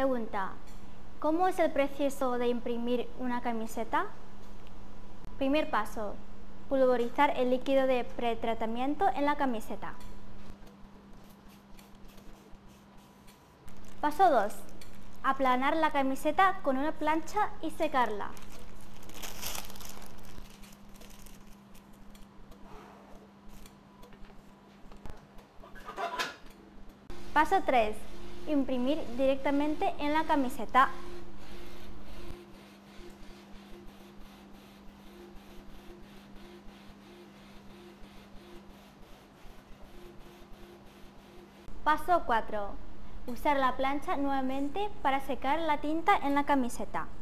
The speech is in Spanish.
Pregunta: ¿cómo es el proceso de imprimir una camiseta? Primer paso: pulverizar el líquido de pretratamiento en la camiseta. Paso 2. Aplanar la camiseta con una plancha y secarla. Paso 3. Imprimir directamente en la camiseta. Paso 4. Usar la plancha nuevamente para secar la tinta en la camiseta.